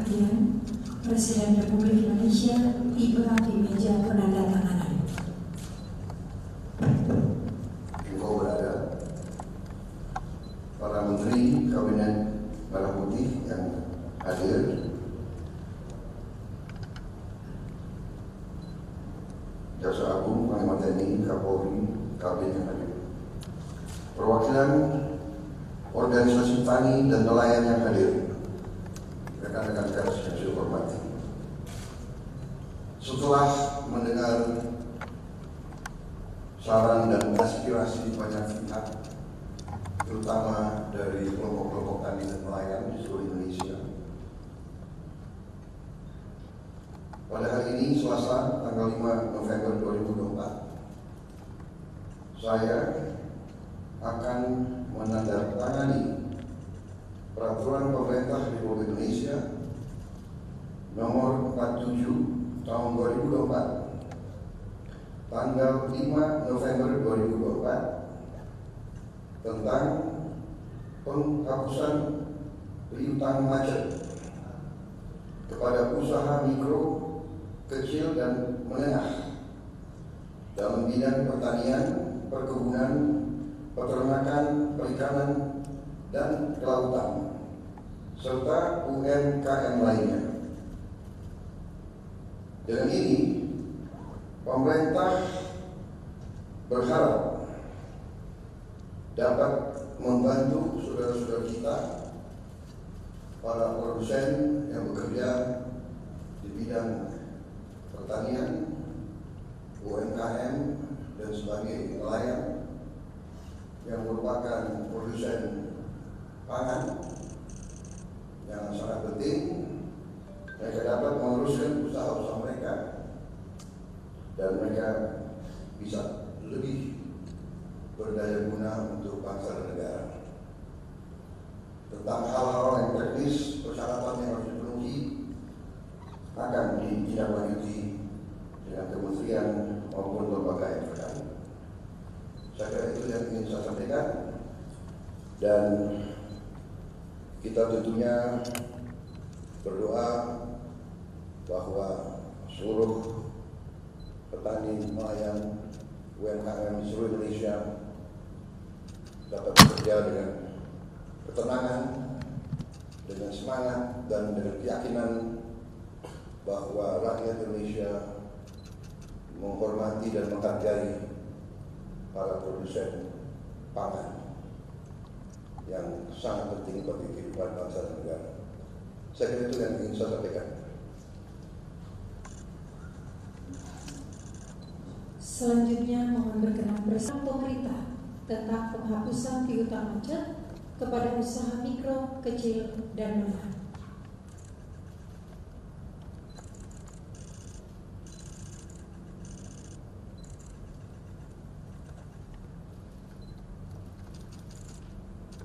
perhatian Presiden Republik Indonesia tiba di meja penandatanganan. Engkau berada para menteri kabinet Merah Putih yang hadir, Jaksa Agung, Panglima TNI, Kapolri, Kabin yang hadir, perwakilan organisasi tani dan nelayan yang hadir, rekan-rekan pers yang saya hormati. Setelah mendengar saran dan aspirasi banyak pihak, terutama dari kelompok-kelompok tani dan nelayan di seluruh Indonesia, pada hari ini Selasa tanggal 5 November 2024, saya akan menandatangani Peraturan Pemerintah Republik Indonesia Nomor 47 Tahun 2024 tanggal 5 November 2024 tentang penghapusan piutang macet kepada usaha mikro, kecil dan menengah dalam bidang pertanian, perkebunan, peternakan, perikanan dan kelautan serta UMKM lainnya. Dengan ini, pemerintah berharap dapat membantu saudara-saudara kita, para produsen yang bekerja di bidang pertanian, UMKM dan sebagai nelayan yang merupakan produsen pangan yang sangat penting. Mereka dapat meneruskan usaha-usaha mereka dan mereka bisa lebih berdaya guna untuk bangsa dan negara. Tentang hal-hal yang teknis, persyaratan yang harus dipenuhi akan ditindaklanjuti dengan kementerian maupun lembaga yang terkait. Saya kira itu yang ingin saya sampaikan, dan kita tentunya berdoa bahwa seluruh petani nelayan UMKM seluruh Indonesia dapat bekerja dengan ketenangan, dengan semangat, dan dengan keyakinan bahwa rakyat Indonesia menghormati dan menghargai para produsen pangan yang sangat penting bagi kehidupan bangsa dan negara. Saya kira itu yang ingin saya sampaikan. Selanjutnya mohon berkenan bersama pemerintah tentang penghapusan piutang macet kepada usaha mikro, kecil, dan menengah.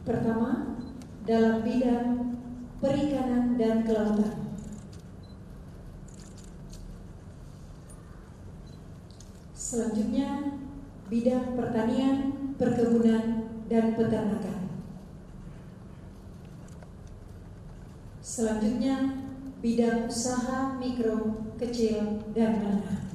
Pertama, dalam bidang perikanan dan kelautan. Selanjutnya, bidang pertanian, perkebunan, dan peternakan. Selanjutnya, bidang usaha mikro, kecil, dan menengah.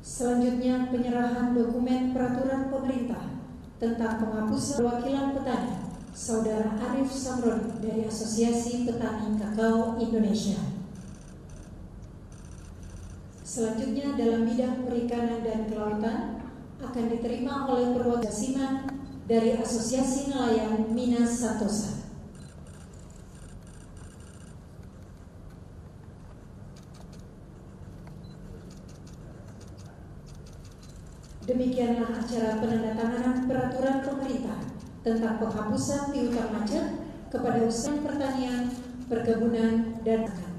Selanjutnya, penyerahan dokumen peraturan pemerintah tentang penghapusan perwakilan petani, Saudara Arief Samron dari Asosiasi Petani Kakao Indonesia. Selanjutnya, dalam bidang perikanan dan kelautan akan diterima oleh perwakilan dari Asosiasi Nelayan Mina Satosa. Demikianlah acara penandatanganan peraturan pemerintah tentang penghapusan piutang macet kepada usaha pertanian, perkebunan, dan